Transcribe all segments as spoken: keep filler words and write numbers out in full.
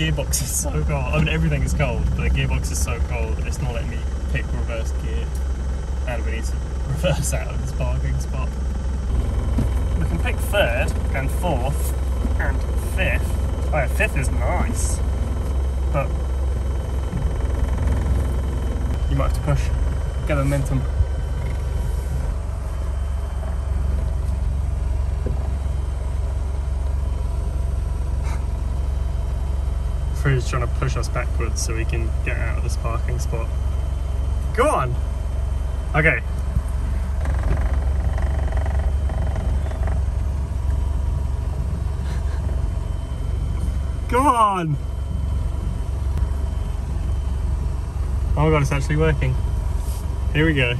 gearbox is so cold. I mean, everything is cold, but the gearbox is so cold that it's not letting me pick reverse gear, and we need to reverse out of this parking spot. We can pick third and fourth and fifth. Oh, yeah, fifth is nice, but you might have to push, get the momentum. He's trying to push us backwards so we can get out of this parking spot. Go on! Okay. Go on! Oh my god, it's actually working. Here we go.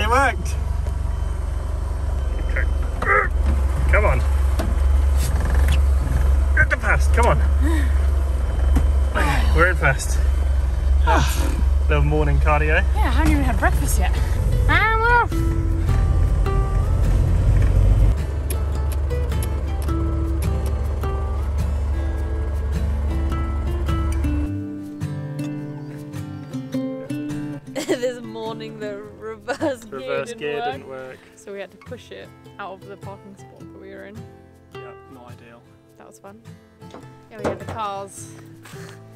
It worked! Okay. Come on. Fast, come on. We're in fast. Oh. Little morning cardio. Yeah, I haven't even had breakfast yet. I'm off. This morning the reverse, reverse gear, didn't, gear work, didn't work. So we had to push it out of the parking spot that we were in. Yeah, not ideal. That was fun. Yeah, we had the cars.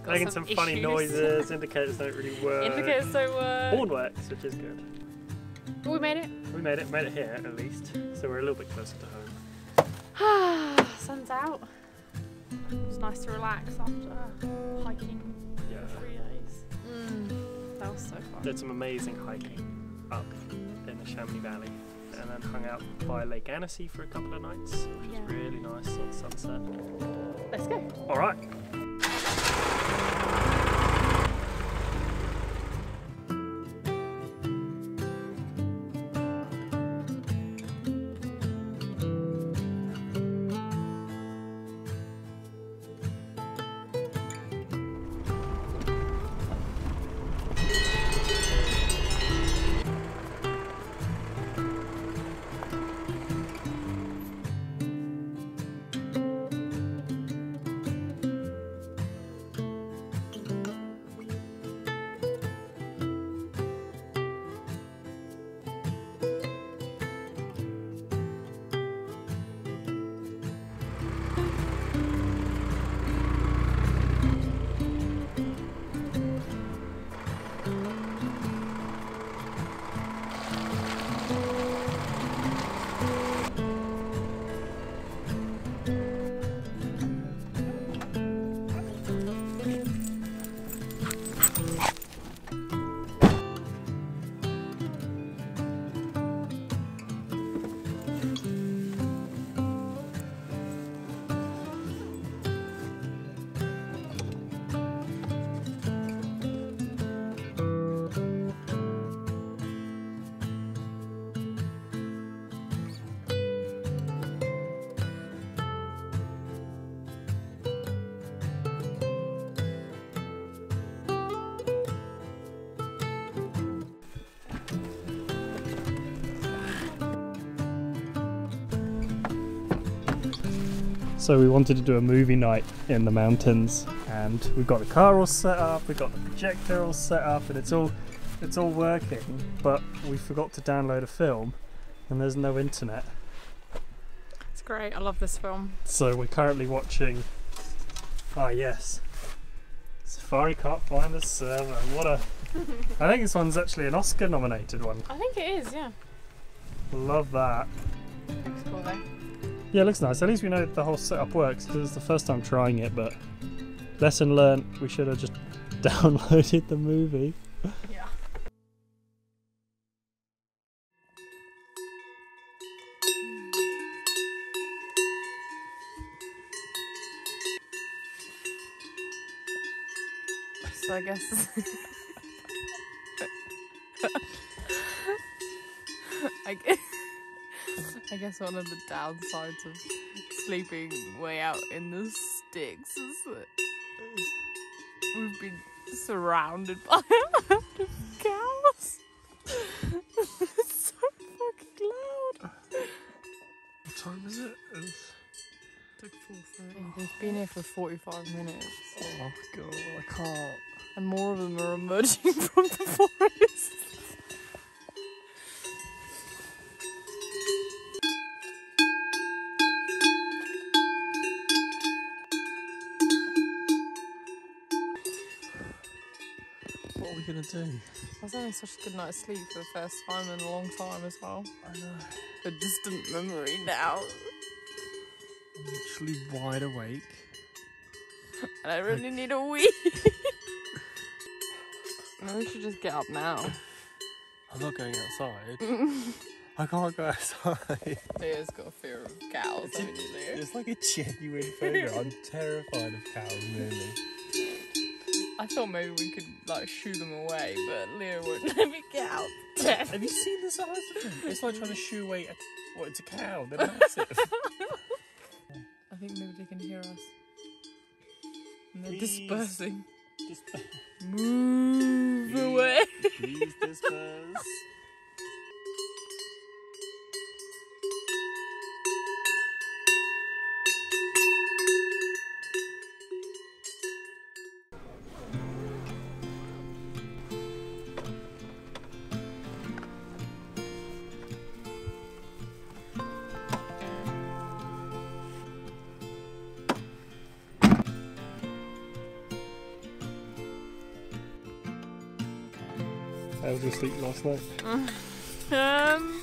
Got Making some, some funny noises, indicators don't really work. Indicators don't work. Horn works, which is good. But we made it. We made it, made it here at least. So we're a little bit closer to home. Sun's out. It was nice to relax after hiking yeah. for three days. Mm, that was so fun. Did some amazing hiking up in the Chamonix Valley. And then hung out by Lake Annecy for a couple of nights, which yeah. was really nice on sunset. Let's go. All right. So we wanted to do a movie night in the mountains, and we've got the car all set up, we've got the projector all set up, and it's all it's all working, but we forgot to download a film and there's no internet. It's great, I love this film. So we're currently watching, ah yes, Safari Can't Find the Server. What a, I think this one's actually an Oscar nominated one. I think it is, yeah. Love that. Looks cool though. Yeah, it looks nice. At least we know the whole setup works, because it's the first time trying it, but lesson learned, we should have just downloaded the movie. Yeah. So I guess... I guess... I guess one of the downsides of sleeping way out in the sticks is that we've been surrounded by a bunch of cows. It's so fucking loud. What time is it? It's Been here for forty-five minutes. Oh god, I can't. And more of them are emerging from the forest. What are we gonna do? I was having such a good night's sleep for the first time in a long time as well. I know. A distant memory now. I'm literally wide awake. And I really need a wee. Maybe we should just get up now. I'm not going outside. I can't go outside. Leo's got a fear of cows, it's haven't a, you, Leo? It's like a genuine fear. I'm terrified of cows, really. I thought maybe we could like shoo them away, but Leo wouldn't let me get out. Have you seen the size of them? It's like trying to shoo away a, well, it's a cow. They're massive. I think maybe they can hear us. And they're please dispersing. Disper Move please, away. Please disperse. How was your sleep last night? Um.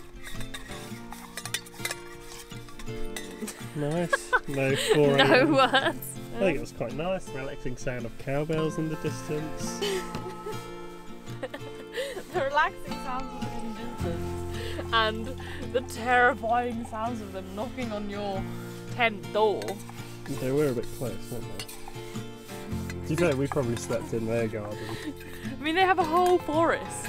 Nice. No four No words. I think it was quite nice. Relaxing sound of cowbells in the distance. The relaxing sounds of them in the distance, and the terrifying sounds of them knocking on your tent door. They were a bit close, weren't they? You know, we probably slept in their garden. I mean, they have a whole forest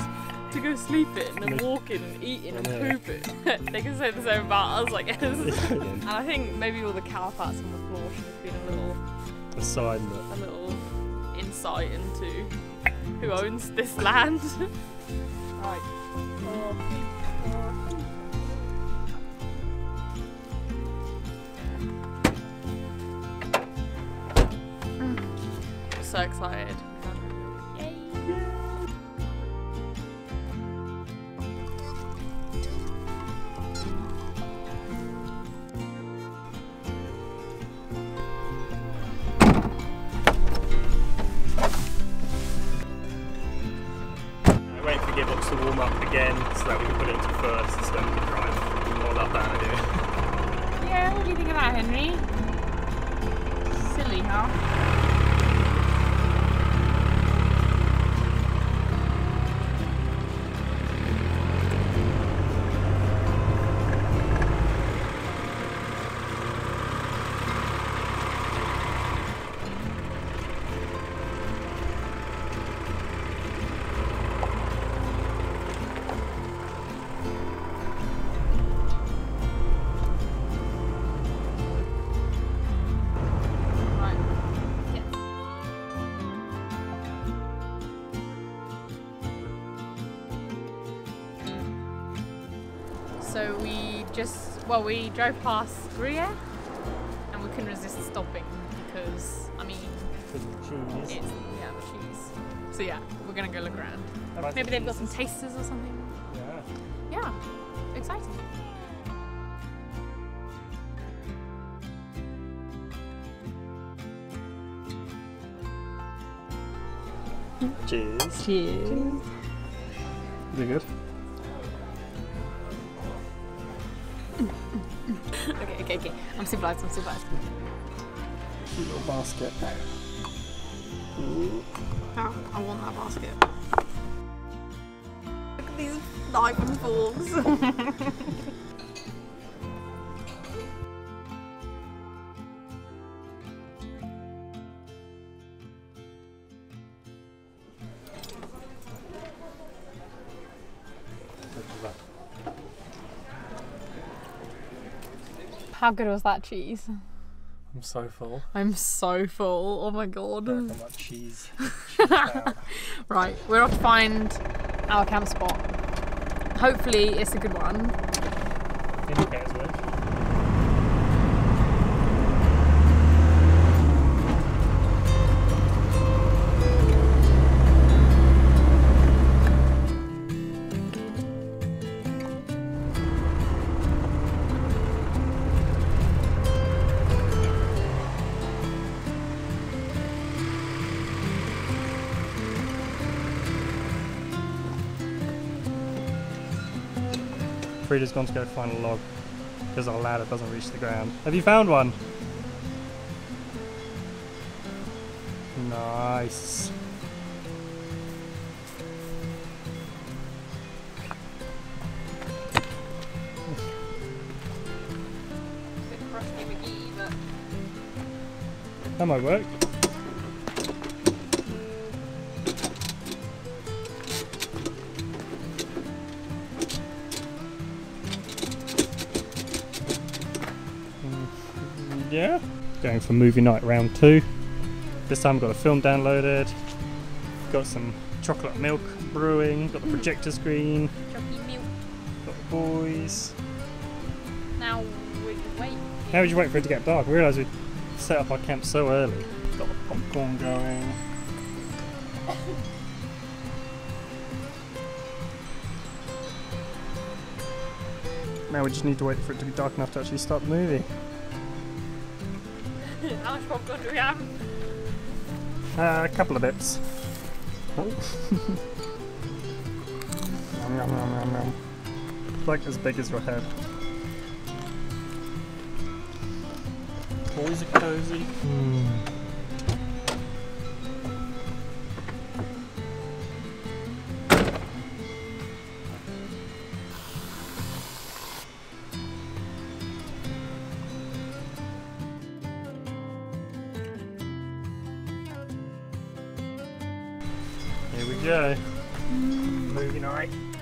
to go sleep in and walk in and eat in and poop in. They can say the same about us, I guess. And I think maybe all the cow parts on the floor should have been a little assignment, a little insight into who owns this land. Right. Oh. So excited. Yay. I wait for the gearbox to warm up again so that we can put it into first so we can drive. All that bad idea. Yeah, what do you think of that, Henry? Silly, huh? So we just, well, we drove past Gruyere and we couldn't resist stopping because, I mean, because of the cheese. It's, yeah, the cheese. So yeah, we're going to go look around. Right. Maybe they've got some tasters or something. Yeah. Yeah, exciting. Cheers. Cheers. Cheers. Is it good? Okay, okay, okay. I'm civilized, I'm civilized. Cute little basket. Ooh. Oh, I want that basket. Look at these knife and forks. How good was that cheese? I'm so full. I'm so full. Oh my god. I reckon that cheese. cheese Right, we're off to find our camp spot. Hopefully it's a good one. In the we're just going to go find a log, because our ladder doesn't reach the ground. Have you found one? Nice. That might work. Yeah, going for movie night round two. This time I've got a film downloaded, got some chocolate milk brewing, got the projector screen, chocolate milk, got the boys. Now we can wait. How would you wait for it to get dark? We realised we set up our camp so early. Got the popcorn going. Now we just need to wait for it to be dark enough to actually start the movie. How much popcorn do we have? Uh, a couple of bits. Nom, nom, nom, nom, nom. Like as big as your head. Boys are cozy. Mm. Here we go. Movie night.